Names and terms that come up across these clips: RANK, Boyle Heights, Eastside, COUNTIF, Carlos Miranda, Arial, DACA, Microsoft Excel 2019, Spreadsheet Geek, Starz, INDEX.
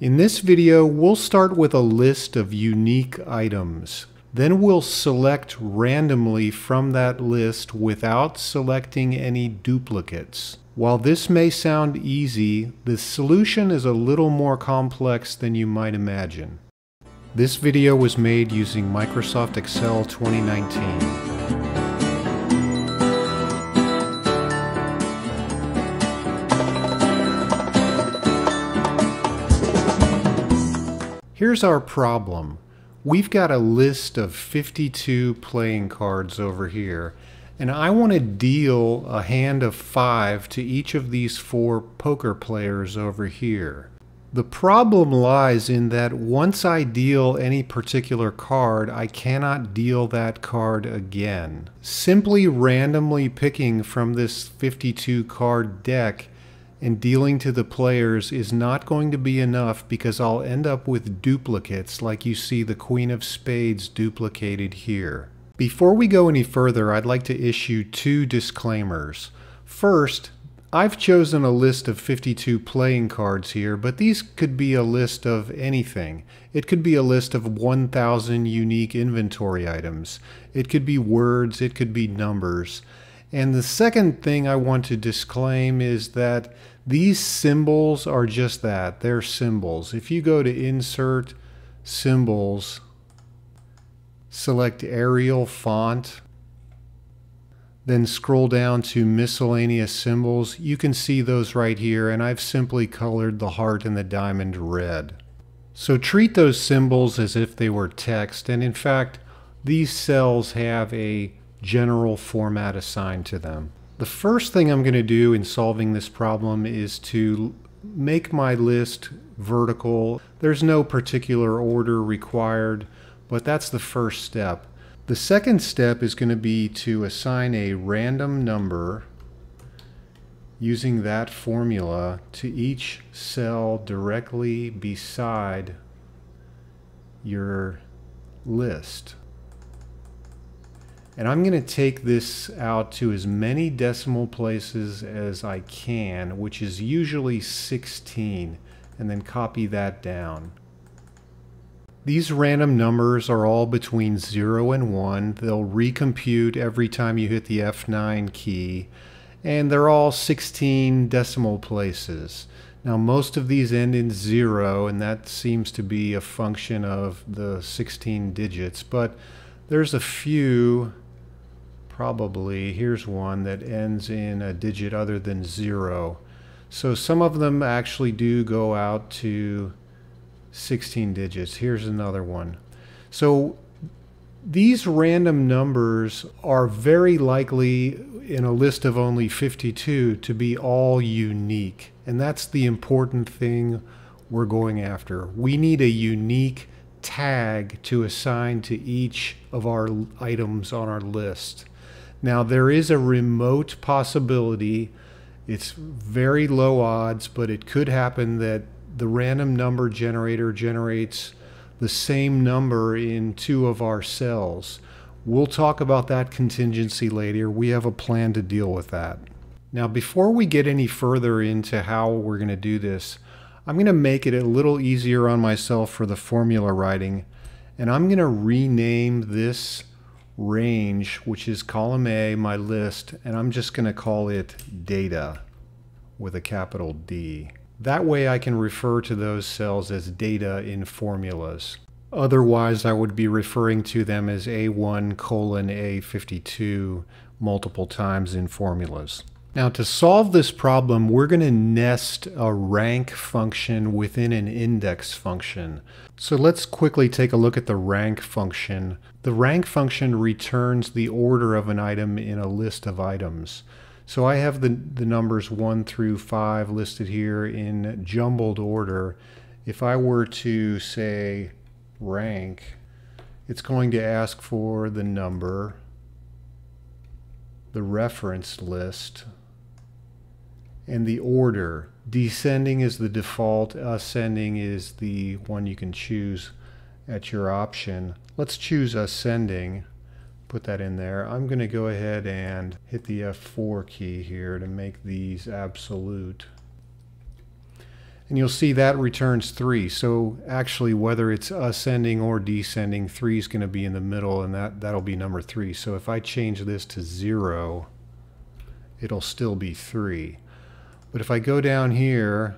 In this video, we'll start with a list of unique items. Then we'll select randomly from that list without selecting any duplicates. While this may sound easy, the solution is a little more complex than you might imagine. This video was made using Microsoft Excel 2019. Here's our problem. We've got a list of 52 playing cards over here, and I want to deal a hand of 5 to each of these 4 poker players over here. The problem lies in that once I deal any particular card, I cannot deal that card again. Simply randomly picking from this 52 card deck and dealing to the players is not going to be enough, because I'll end up with duplicates, like you see the Queen of Spades duplicated here. Before we go any further, I'd like to issue 2 disclaimers. First, I've chosen a list of 52 playing cards here, but these could be a list of anything. It could be a list of 1,000 unique inventory items. It could be words, it could be numbers. And the second thing I want to disclaim is that these symbols are just that, they're symbols. If you go to Insert, Symbols, select Arial Font, then scroll down to Miscellaneous Symbols, you can see those right here, and I've simply colored the heart and the diamond red. So treat those symbols as if they were text, and in fact, these cells have a general format assigned to them. The first thing I'm going to do in solving this problem is to make my list vertical. There's no particular order required, but that's the first step. The second step is going to be to assign a random number using that formula to each cell directly beside your list. And I'm going to take this out to as many decimal places as I can, which is usually 16, and then copy that down. These random numbers are all between 0 and 1. They'll recompute every time you hit the F9 key, and they're all 16 decimal places. Now, most of these end in 0, and that seems to be a function of the 16 digits, but there's a few. Probably, here's one that ends in a digit other than 0. So some of them actually do go out to 16 digits. Here's another one. So these random numbers are very likely, in a list of only 52, to be all unique. And that's the important thing we're going after. We need a unique tag to assign to each of our items on our list. Now, there is a remote possibility. It's very low odds, but it could happen that the random number generator generates the same number in 2 of our cells. We'll talk about that contingency later. We have a plan to deal with that. Now, before we get any further into how we're going to do this, I'm going to make it a little easier on myself for the formula writing, and I'm going to rename this range, which is column A, my list, and I'm just going to call it data with a capital D. That way I can refer to those cells as data in formulas. Otherwise, I would be referring to them as A1:A52 multiple times in formulas. Now, to solve this problem, we're going to nest a rank function within an index function. So let's quickly take a look at the rank function. The rank function returns the order of an item in a list of items. So I have the numbers 1 through 5 listed here in jumbled order. If I were to say rank, it's going to ask for the number, the reference list, and the order. Descending is the default, ascending is the one you can choose at your option. Let's choose ascending. Put that in there. I'm going to go ahead and hit the F4 key here to make these absolute. and you'll see that returns 3. So actually, whether it's ascending or descending, 3 is going to be in the middle, and that'll be number 3. So if I change this to 0, it'll still be 3. But if I go down here,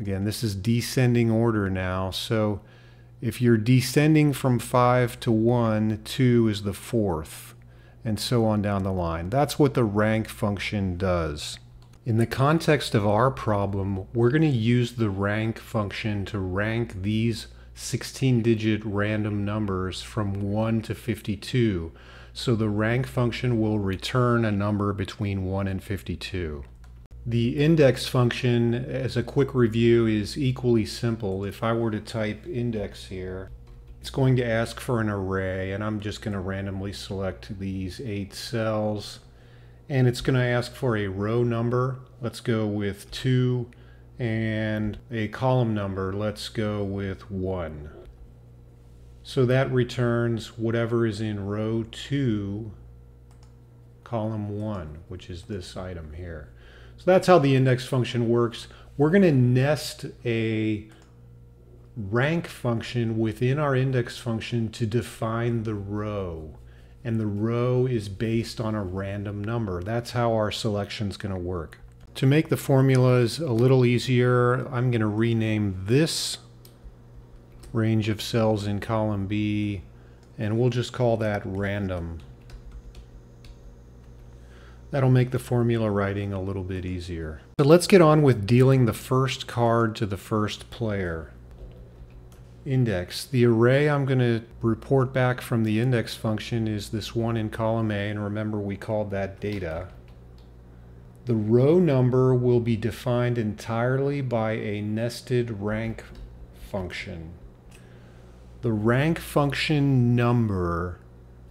again, this is descending order now. So if you're descending from 5 to 1, 2 is the 4th, and so on down the line. That's what the rank function does. In the context of our problem, we're going to use the rank function to rank these 16-digit random numbers from 1 to 52. So the rank function will return a number between 1 and 52. The index function, as a quick review, is equally simple. If I were to type index here, it's going to ask for an array, and I'm just going to randomly select these 8 cells. And it's going to ask for a row number. Let's go with 2, and a column number. Let's go with 1. So that returns whatever is in row 2, column 1, which is this item here. So that's how the index function works. We're going to nest a rank function within our index function to define the row. And the row is based on a random number. That's how our selection's going to work. To make the formulas a little easier, I'm going to rename this range of cells in column B, and we'll just call that random. That'll make the formula writing a little bit easier. But let's get on with dealing the first card to the first player. Index. The array I'm going to report back from the index function is this one in column A, and remember we called that data. The row number will be defined entirely by a nested rank function. The rank function number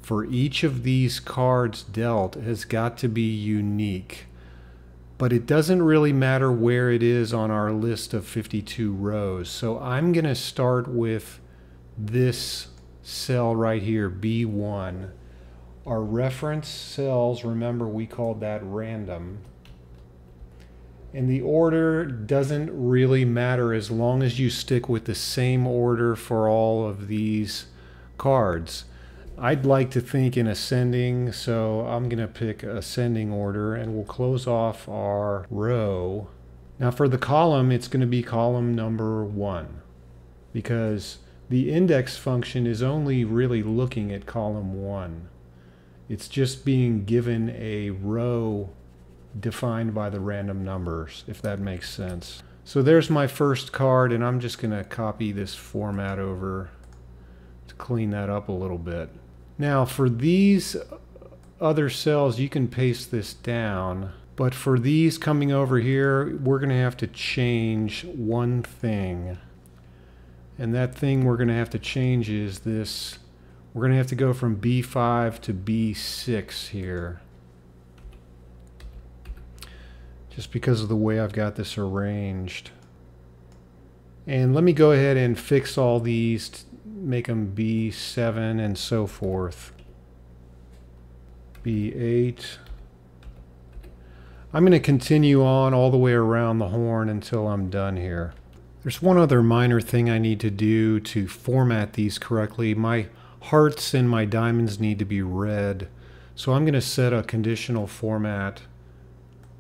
for each of these cards dealt has got to be unique, but it doesn't really matter where it is on our list of 52 rows. So I'm going to start with this cell right here, B1. Our reference cells, remember we called that random. And the order doesn't really matter as long as you stick with the same order for all of these cards. I'd like to think in ascending, so I'm going to pick ascending order, and we'll close off our row. Now for the column, it's going to be column number 1, because the index function is only really looking at column 1. It's just being given a row defined by the random numbers, if that makes sense. So there's my first card, and I'm just going to copy this format over to clean that up a little bit. Now for these other cells, you can paste this down, but for these coming over here, we're going to have to change one thing. And that thing we're going to have to change is this. We're going to have to go from B5 to B6 here, just because of the way I've got this arranged. And let me go ahead and fix all these, make them B7 and so forth. B8. I'm going to continue on all the way around the horn until I'm done here. There's one other minor thing I need to do to format these correctly. My hearts and my diamonds need to be red. So I'm going to set a conditional format.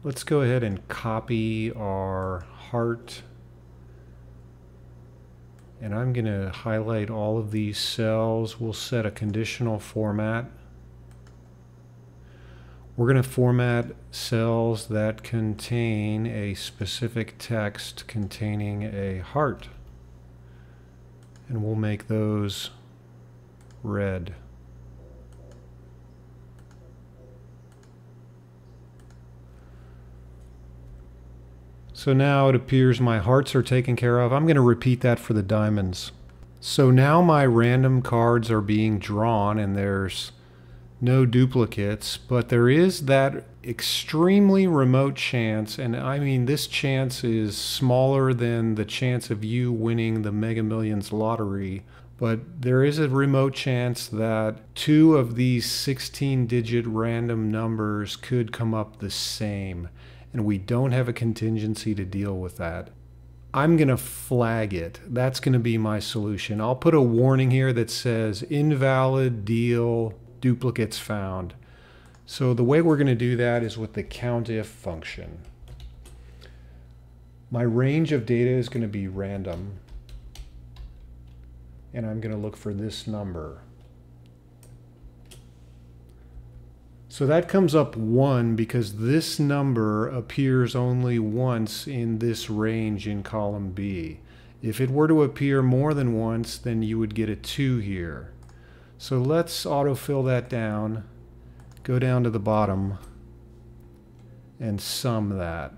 Let's go ahead and copy our heart. And I'm going to highlight all of these cells. We'll set a conditional format. We're going to format cells that contain a specific text containing a heart. And we'll make those red. So now it appears my hearts are taken care of. I'm going to repeat that for the diamonds. So now my random cards are being drawn, and there's no duplicates, but there is that extremely remote chance, and I mean this chance is smaller than the chance of you winning the Mega Millions lottery, but there is a remote chance that 2 of these 16-digit random numbers could come up the same. And we don't have a contingency to deal with that. I'm going to flag it. That's going to be my solution. I'll put a warning here that says invalid deal, duplicates found. So the way we're going to do that is with the COUNTIF function. My range of data is going to be random, and I'm going to look for this number. So that comes up 1 because this number appears only once in this range in column B. If it were to appear more than once, then you would get a 2 here. So let's autofill that down, go down to the bottom, and sum that.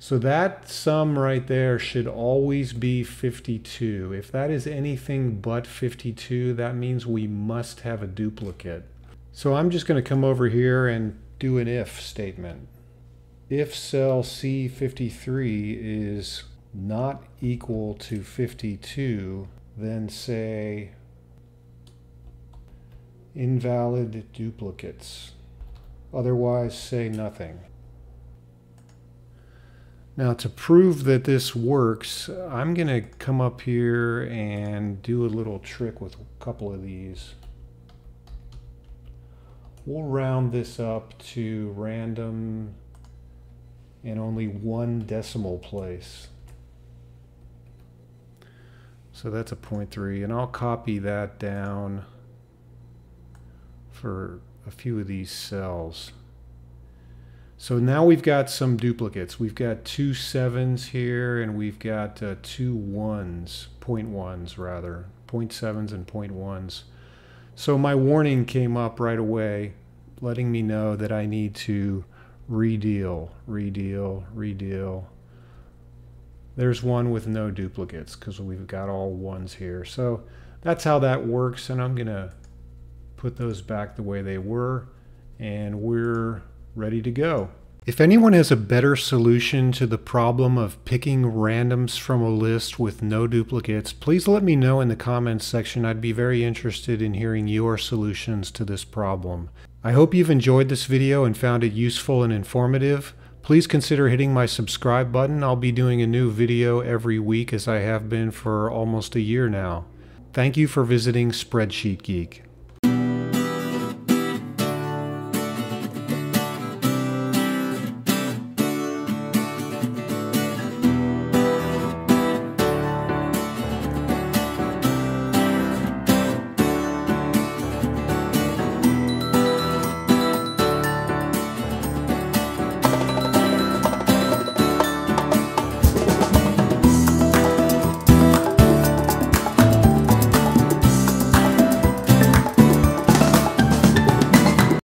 So that sum right there should always be 52. If that is anything but 52, that means we must have a duplicate. So I'm just going to come over here and do an if statement. If cell C53 is not equal to 52, then say invalid duplicates. Otherwise, say nothing. Now, to prove that this works, I'm going to come up here and do a little trick with a couple of these. We'll round this up to random and only 1 decimal place. So that's a 0.3, and I'll copy that down for a few of these cells. So now we've got some duplicates. We've got 2 7s here, and we've got 2 1s, 0.1s rather, 0.7s and 0.1s. So my warning came up right away, letting me know that I need to redeal, redeal, redeal. There's one with no duplicates because we've got all 1s here. So that's how that works, and I'm gonna put those back the way they were, and we're ready to go. If anyone has a better solution to the problem of picking randoms from a list with no duplicates, please let me know in the comments section. I'd be very interested in hearing your solutions to this problem. I hope you've enjoyed this video and found it useful and informative. Please consider hitting my subscribe button. I'll be doing a new video every week as I have been for almost a year now. Thank you for visiting Spreadsheet Geek.